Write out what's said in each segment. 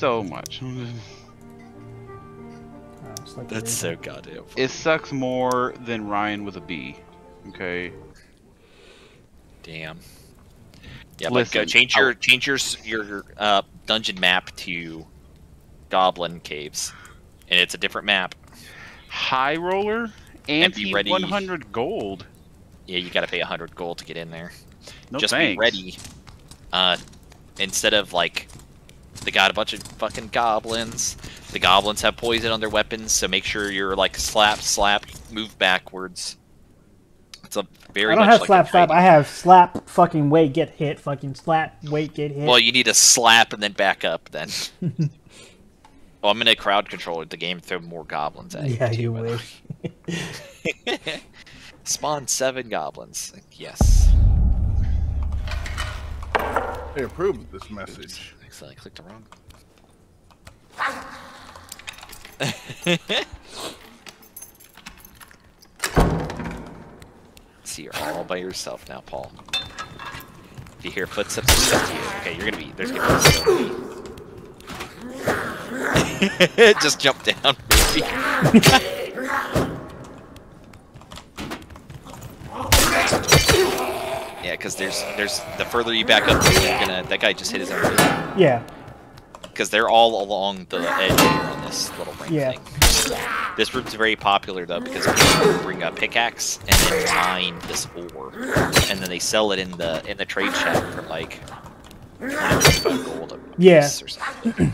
so much. Like that's so goddamn funny. It sucks more than Ryan with a B. Okay. Damn. Yeah, let's go. Change your dungeon map to Goblin Caves, and it's a different map. High Roller and be ready. 100 gold. Yeah, you gotta pay 100 gold to get in there. No just thanks. Be ready. Instead of like, they got a bunch of fucking goblins. The goblins have poison on their weapons, so make sure you're like slap, move backwards. It's a very. I don't much have like slap. I have slap, fucking wait, get hit, fucking slap, wait, get hit. Well, you need to slap and then back up. Then. Well, I'm gonna crowd control the game, throw more goblins at you. Yeah, you wish. Spawn 7 goblins. Yes. They approved this message. Oops, I clicked the wrong. See, you're all by yourself now, Paul. If you hear footsteps, it's up to you. Okay, you're gonna be. There's gonna be. Just jump down, baby. Yeah, because there's the further you back up, you're gonna. That guy just hit his own. Yeah. Because they're all along the edge here on this little ring thing. This room's very popular though because people bring a pickaxe and then mine this ore, and then they sell it in the trade shop for like 25 gold a piece or something.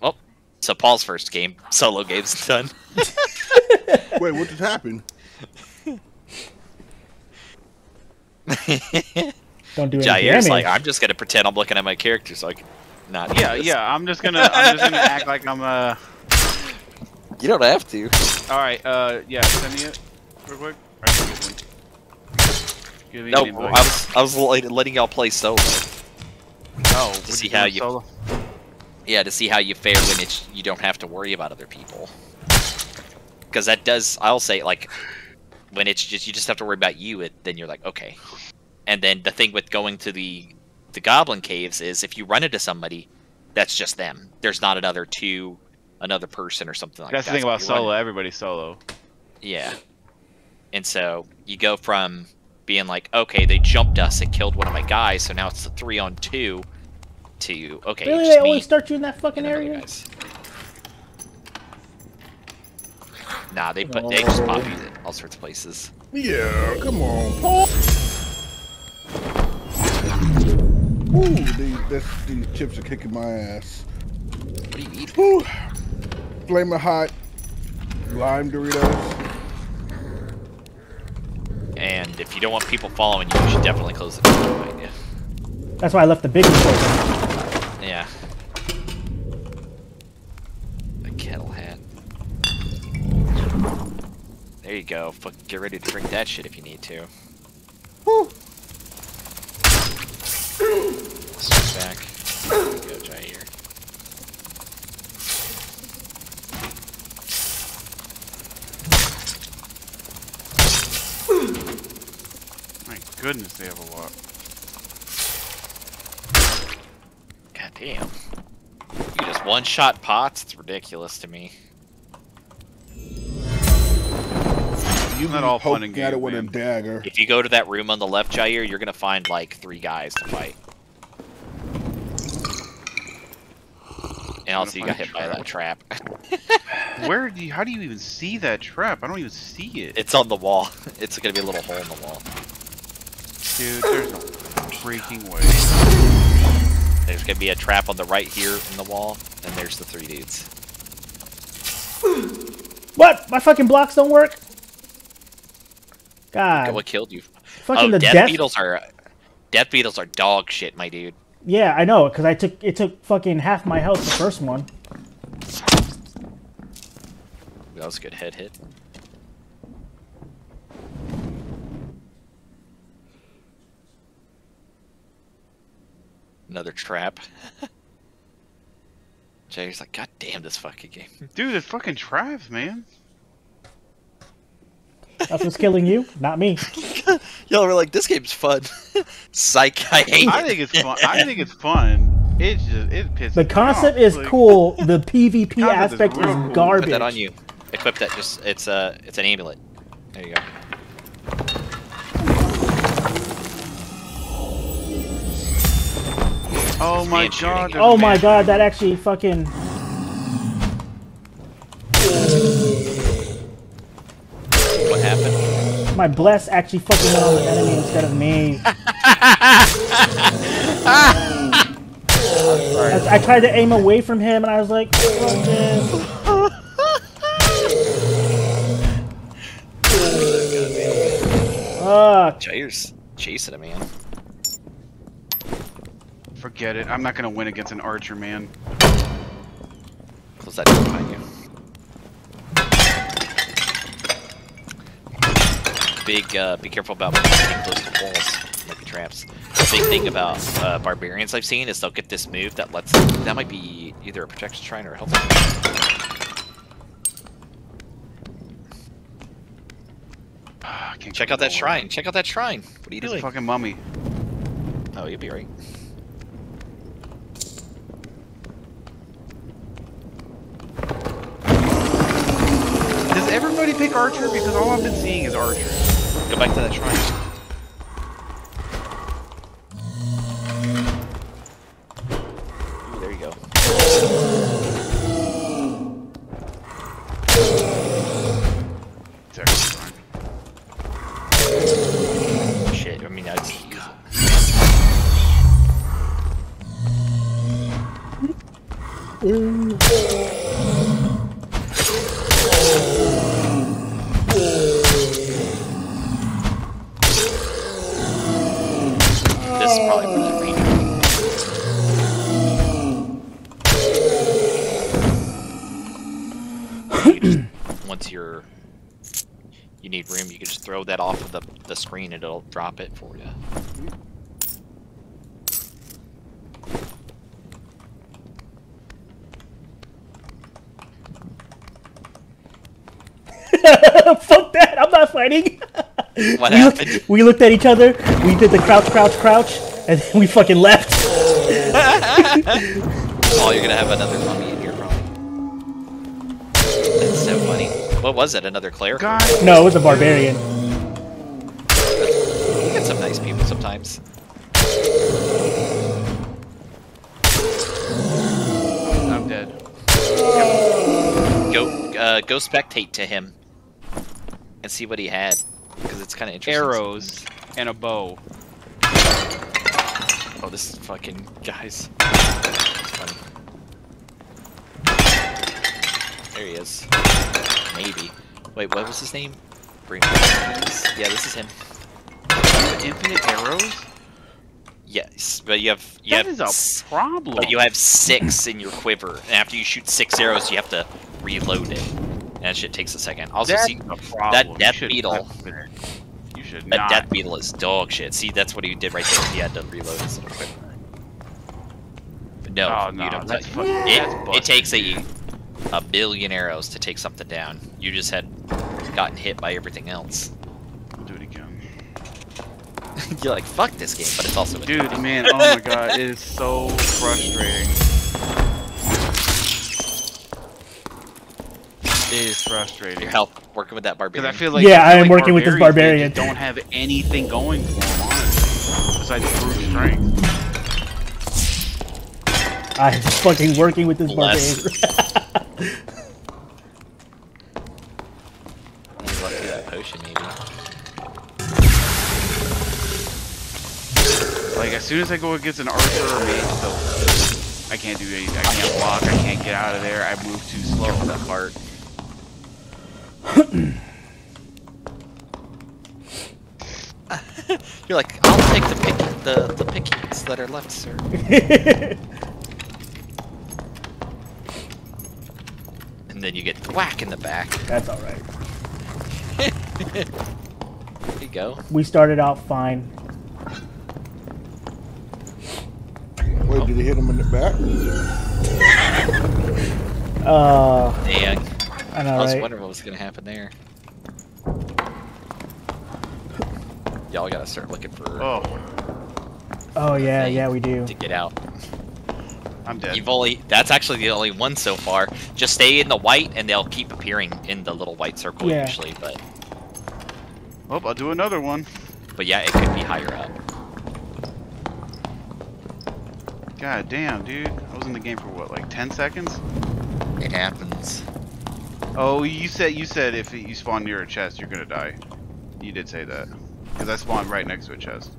Well, so Paul's first game, solo game's done. Wait, what just happened? Don't do anything. Jair's like, I'm just gonna pretend I'm looking at my character so I can. Not yeah. I'm just gonna act like I'm You don't have to. All right, yeah. Send me it real quick. Right, give me no, I was letting y'all play solo. Oh, to see how you. Solo? Yeah, to see how you fare when it's you don't have to worry about other people. Because that does, I'll say, like, when it's just you just have to worry about you. Then you're like, okay. And then the thing with going to the Goblin Caves is if you run into somebody, that's just them. There's not another person or something like that. That's the thing about solo. Everybody's solo. Yeah. And so you go from being like, okay, they jumped us and killed one of my guys, so now it's a 3-on-2 to, okay, really, they always start you in that fucking area? Nah, they just pop you in all sorts of places. Yeah, come on, Paul. Ooh, these chips are kicking my ass. What do you eat? Ooh, Flamin' Hot, lime Doritos. And if you don't want people following you, you should definitely close the door behind you. That's why I left the big ones open. Yeah. A kettle hat. There you go. Fuck, get ready to drink that shit if you need to. Woo! Switch back. There we go, Jair. My goodness, they have a lot. God damn. You just one-shot pots? It's ridiculous to me. You're not all fun and games, it with a dagger. If you go to that room on the left, Jair, you're gonna find like 3 guys to fight. And also, you got hit by that trap. Where do you? How do you even see that trap? I don't even see it. It's on the wall. It's gonna be a little hole in the wall. Dude, there's no freaking way. There's gonna be a trap on the right here in the wall, and there's the 3 dudes. What? My fucking blocks don't work. God. What killed you? Fucking the death beetles are dog shit, my dude. Yeah, I know, because it took fucking half my health the first one. That was a good head hit. Another trap. Jay's like, God damn this fucking game. Dude, the fucking traps, man. That's what's killing you, not me. Y'all were like, this game's fun. Psych, I hate it. I think it's fun. It's just, it pisses the concept me off. Is like, cool. The PvP aspect is cool. Garbage. Put that on you. Equip that. Just it's an amulet. There you go. Oh it's my god! Oh my god! That actually fucking. What happened? My bless actually fucking went on the enemy instead of me. I tried to aim away from him, and I was like, "Fuck this." Jair's chasing him, man. Forget it. I'm not gonna win against an archer, man. Close that door behind you. Big, be careful about getting close to walls. Might be traps. The big thing about barbarians I've seen is they'll get this move that lets them, that might be either a protection shrine or a health shrine. Check out that shrine. Check out that shrine. What are you doing? Fucking mummy. Oh, you'll be right. Does everybody pick Archer? Because all I've been seeing is Archer. Go back to that shrine. Ooh, there you go. You need room, you can just throw that off of the screen and it'll drop it for you. Fuck that, I'm not fighting! What happened? We looked at each other, we did the crouch, and then we fucking left. Oh, you're gonna have another mummy in here, probably. That's so funny. What was it? Another cleric? God. No, it was a barbarian. You get some nice people sometimes. I'm dead. Go spectate to him and see what he had, because it's kind of interesting. Arrows and a bow. Oh, this is fucking guys. There he is. Maybe. Wait, what was his name? Yeah, this is him. Infinite arrows? Yes, but that is a problem. But you have 6 in your quiver, and after you shoot 6 arrows, you have to reload it. And that shit takes a second. Also, that's see that death beetle. You should not. That death beetle is dog shit. See, that's what he did right there. He had to reload his little quiver. But no, oh, you don't. That's it takes a billion arrows to take something down. You just had gotten hit by everything else. We'll do it again. You're like, fuck this game, but it's also dude, man, oh my god, it is so frustrating. It is frustrating. Your health, working with that barbarian. I feel like, yeah, I am working with this barbarian. They don't have anything going for them, honestly, besides brute strength. I'm fucking working with this barbarian. He's lucky that potion, maybe. Like, as soon as I go against an archer or mage, so I can't do anything. I can't walk, I can't get out of there, I move too slow. Careful that heart. You're like, I'll take the pickings that are left, sir. And then you get whack in the back. That's alright. There you go. We started out fine. Wait, did he hit him in the back? Dang. I know, I was wondering what was going to happen there. Y'all gotta start looking for... Oh, yeah, we do. To get out. I'm dead. You've only, that's actually the only one so far. Just stay in the white and they'll keep appearing in the little white circle usually, but... Oh, I'll do another one. But yeah, it could be higher up. God damn, dude. I was in the game for what, like 10 seconds? It happens. Oh, you said if you spawn near a chest, you're gonna die. You did say that. Because I spawned right next to a chest.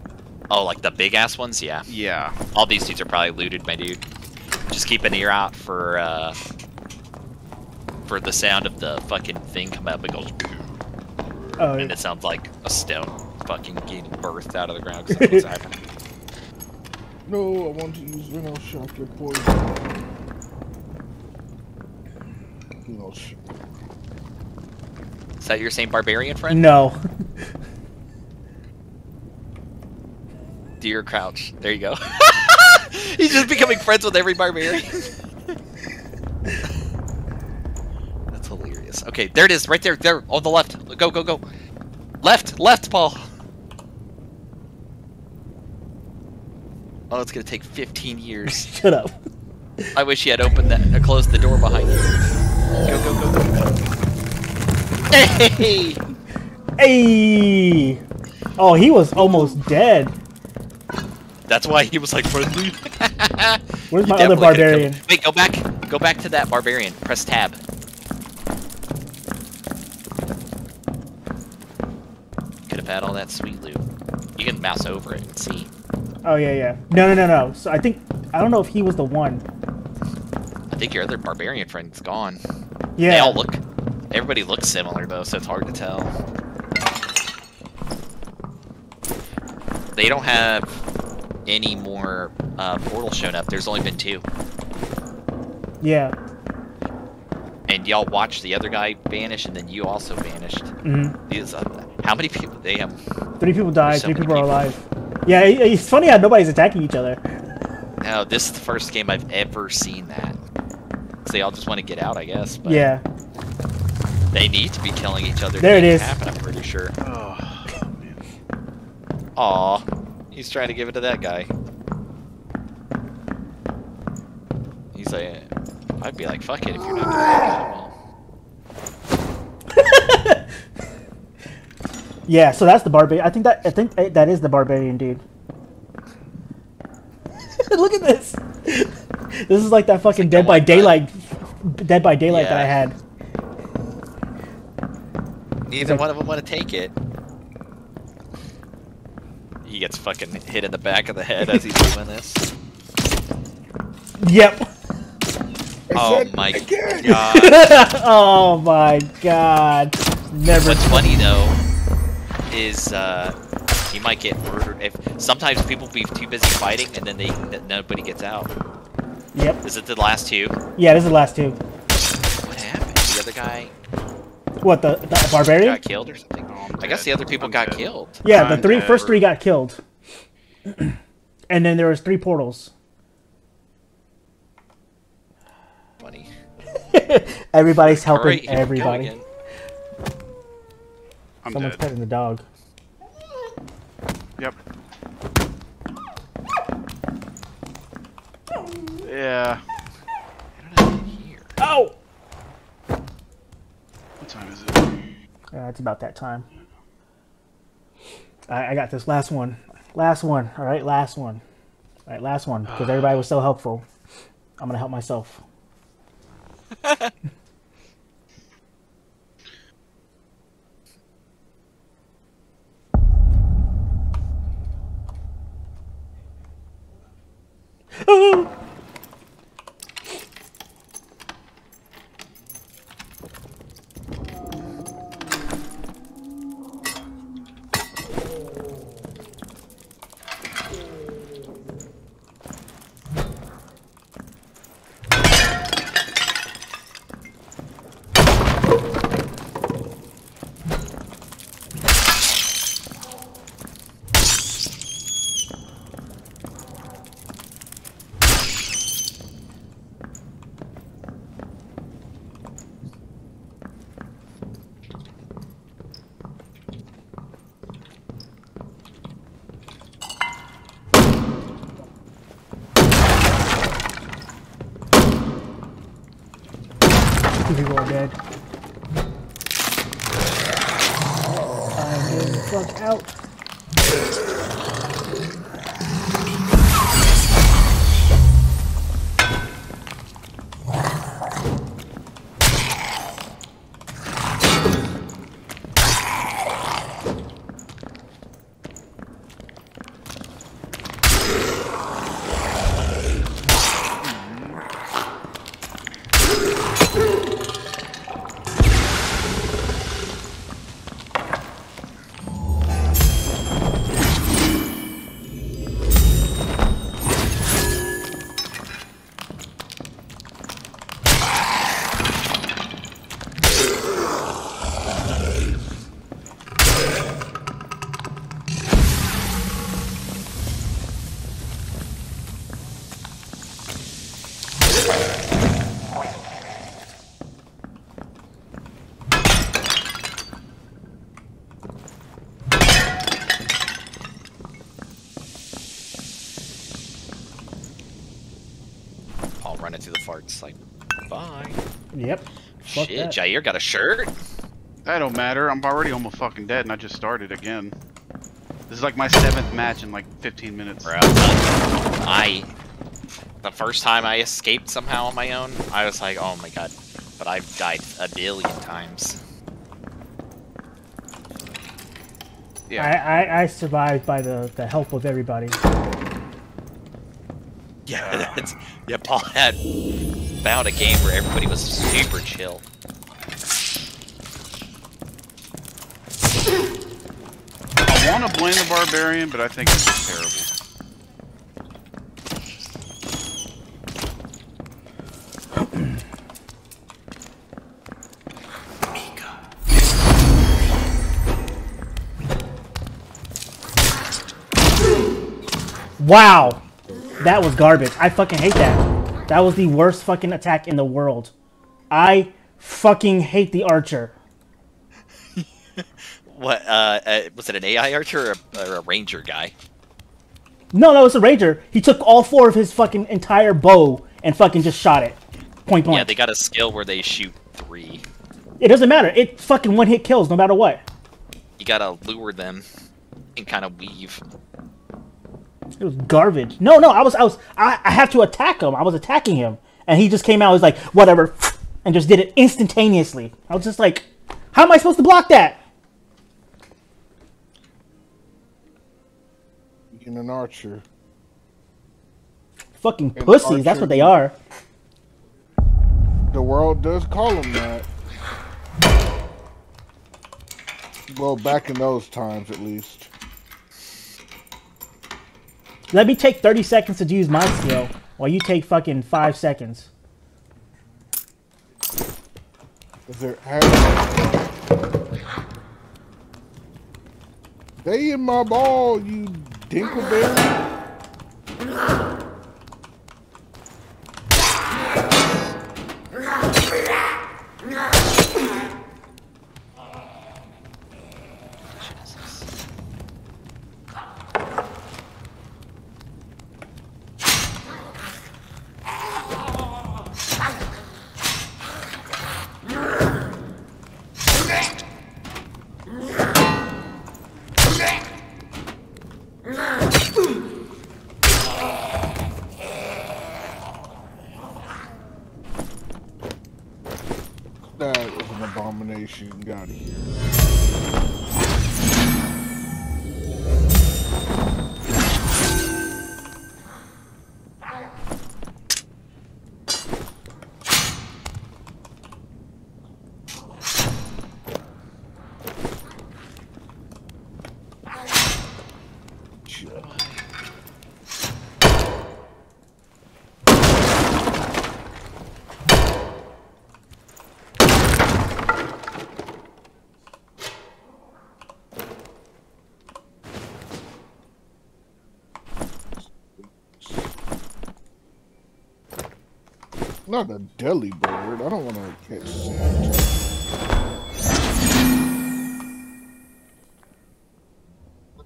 Oh, like the big-ass ones? Yeah. Yeah. All these dudes are probably looted, my dude. Just keep an ear out for the sound of the fucking thing coming up and goes... Oh, and it sounds like a stone fucking getting birthed out of the ground. Cause that's what's happening. No, I want to use Rhino Shock, your poison. Rhino Shock. Is that your same barbarian friend? No. Deer crouch. There you go. He's just becoming friends with every barbarian. That's hilarious. Okay, there it is, right there, on the left. Go, go, go. Left, left, Paul. Oh, it's gonna take 15 years. Shut up. I wish he had opened that and closed the door behind you. Go, go, go, go. Hey! Hey! Oh, he was almost dead. That's why he was like, friendly. Where's my other barbarian? Wait, go back. Go back to that barbarian. Press tab. Could have had all that sweet loot. You can mouse over it and see. Oh, yeah, yeah. No, no, no, no. So I think, I don't know if he was the one. I think your other barbarian friend's gone. Yeah. They all look, everybody looks similar though, so it's hard to tell. They don't have any more portals shown up. There's only been 2. Yeah. And y'all watched the other guy vanish, and then you also vanished. Mm-hmm. These, how many people? They have 3 people died, so 3 people are alive. Yeah, it's funny how nobody's attacking each other. No, this is the first game I've ever seen that. So they all just want to get out, I guess. But yeah. They need to be killing each other. There it is. Happen, I'm pretty sure. Oh, man. Aw. He's trying to give it to that guy. He's like, I'd be like, fuck it if you're not doing that well. Yeah, so that's the barbarian. I think that is the barbarian dude. Look at this. This is like that fucking like Dead by Daylight that I had. Neither one of them want to take it. He gets fucking hit in the back of the head as he's doing this. Yep. Oh my god. Oh my god. Never. What's funny though is he might get murdered if sometimes people be too busy fighting and then nobody gets out. Yep. Is it the last 2? Yeah, this is the last 2. What happened? The other guy. What, the barbarian? Got killed or something? Oh, I guess the other people got killed. Yeah, the first three got killed. And then there was 3 portals. Funny. Everybody's helping everybody. Someone's petting the dog. Yep. Yeah. I don't know if you're here. Oh! What time is it? It's about that time. I got this. Last one. Last one. All right, last one. All right, last one. Because everybody was so helpful. I'm going to help myself. Oh! rewarded. I'm getting fucked out. Farts, like, bye. Yep. Fuck shit, that. Jair got a shirt? That don't matter. I'm already almost fucking dead, and I just started again. This is like my 7th match in like 15 minutes. Bro, the first time I escaped somehow on my own, I was like, oh my god. But I've died a billion times. Yeah. I survived by the help of everybody. Yeah, yeah, Paul had found a game where everybody was super chill. I want to blame the Barbarian, but I think it's just terrible. Wow! That was garbage. I fucking hate that. That was the worst fucking attack in the world. I fucking hate the archer. What, was it an AI archer or a ranger guy? No, that was a ranger. He took all 4 of his fucking entire bow and fucking just shot it. Point blank. Yeah, they got a skill where they shoot 3. It doesn't matter. It fucking one-hit kills no matter what. You gotta lure them and kind of weave. It was garbage. No, I had to attack him. I was attacking him, and he just came out. He was like, whatever, and just did it instantaneously. I was just like, how am I supposed to block that? Being an archer. Fucking pussies. Archer, that's what they are. The world does call them that. Well, back in those times, at least. Let me take 30 seconds to use my skill while you take fucking 5 seconds. Is there... Stay in my ball, you dinkleberry. You got out of here. Not a deli bird. I don't want to catch that.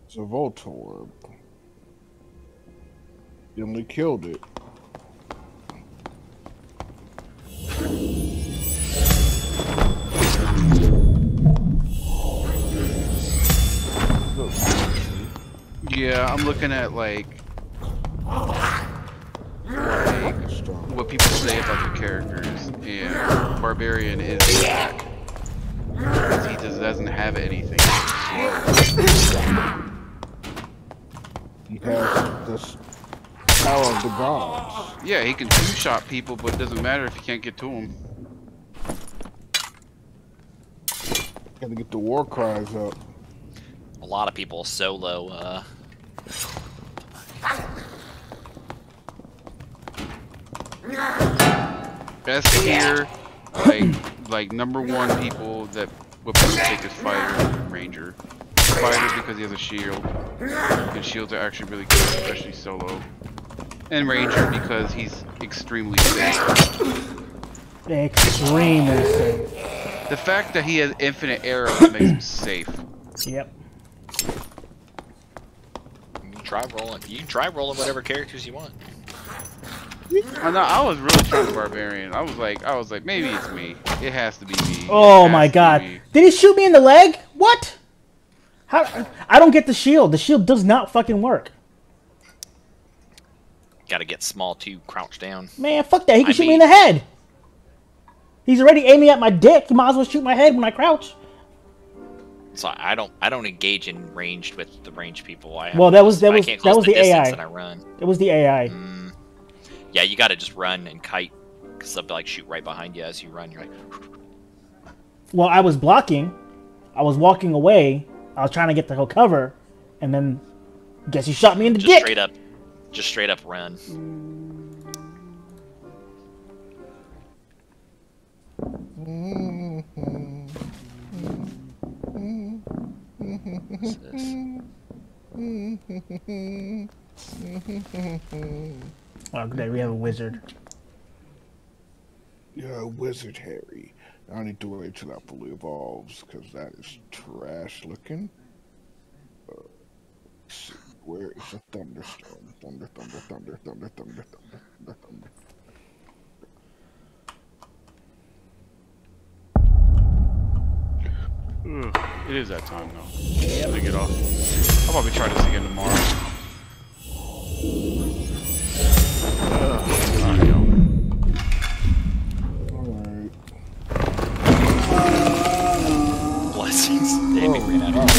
It's a Voltorb. Then we killed it. I'm looking at like what people say about their characters, and Barbarian is back because he just doesn't have anything. He has this power of the gods. Yeah, he can two-shot people, but it doesn't matter if you can't get to him. Gotta get the war cries up. A lot of people solo, best tier, like #1 people that would take is Fighter, Ranger. Fighter because he has a shield, and shields are actually really good, especially solo. And Ranger because he's extremely safe. Extremely safe. The fact that he has infinite arrows makes him safe. Yep. You can try rolling whatever characters you want. I know, I was really trying to Barbarian. I was like, maybe it's me. It has to be me. Oh my god. Did he shoot me in the leg? What? How? I don't get the shield. The shield does not fucking work. Gotta get small too, crouch down. Man, fuck that. He can shoot me in the head. He's already aiming at my dick. You might as well shoot my head when I crouch. So I don't engage in ranged with the ranged people. Well, that was the AI. That I run. It was the AI. Mm. Yeah, you got to just run and kite, because they'll like shoot right behind you as you run. You're like. Well, I was blocking. I was walking away. I was trying to get the whole cover, and then guess he shot me in the dick. Just straight up run. What's this? Oh, good. We have a wizard. Yeah, wizard Harry. I need to wait till that fully evolves, because that is trash looking. See, where is the thunderstorm? Thunder. It is that time now. Yeah. I get off. I'll probably try this again tomorrow. Alright. Blessings. Damn, we ran out of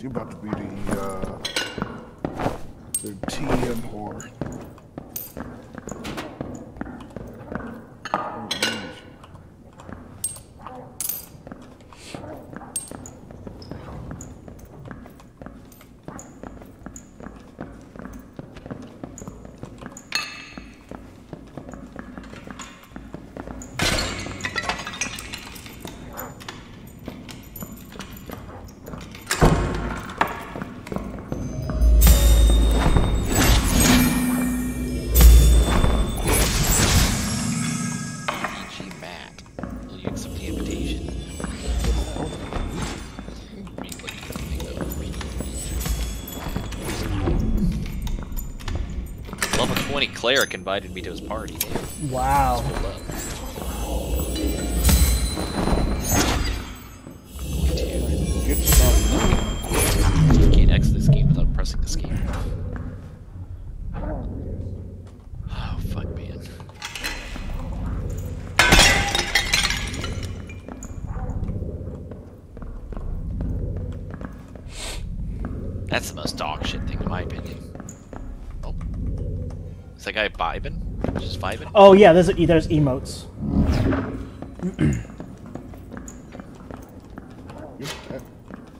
You're about to be the TM whore. 20 cleric invited me to his party. Wow. Good stuff. You can't exit this game without pressing this game. Oh, fuck, man. That's the most dog shit thing, in my opinion. Oh. Is that guy vibing? Just vibing? Oh, yeah, there's emotes.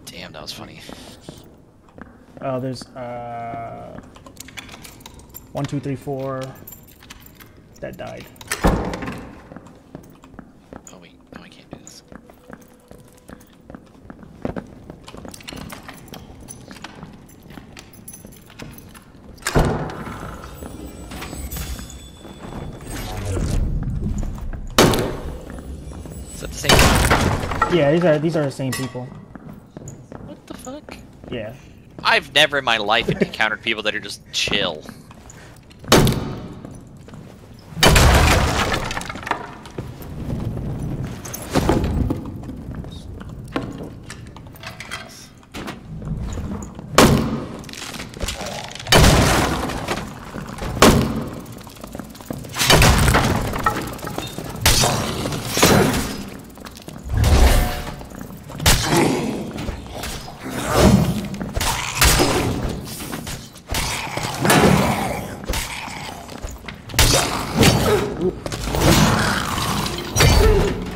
Damn, that was funny. Oh, there's, 1, 2, 3, 4... That died. Oh, wait. No, I can't do this. Is that the same people? Yeah, these are the same people. What the fuck? Yeah. I've never in my life encountered people that are just chill.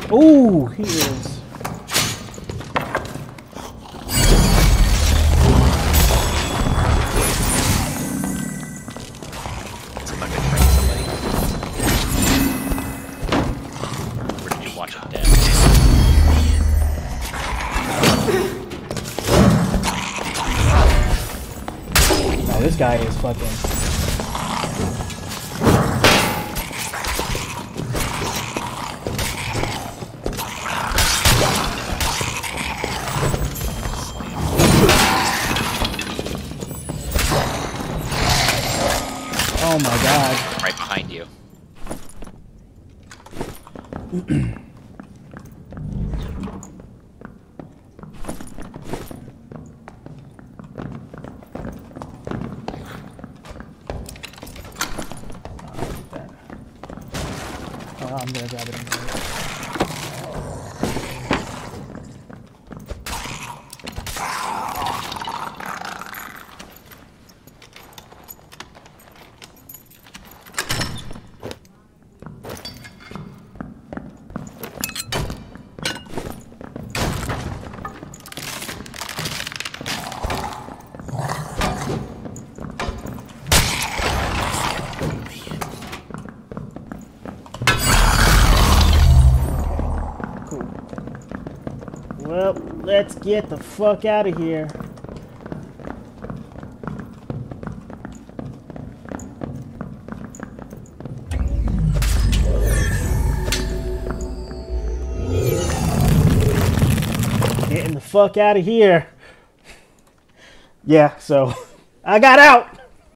Ooh, he is. It's like I train somebody. Where did you watch it down? Oh, this guy is fucking... Oh my god. Right behind you. Oh, I'm gonna grab it in here. Well, let's get the fuck out of here. Getting the fuck out of here. Yeah, so I got out.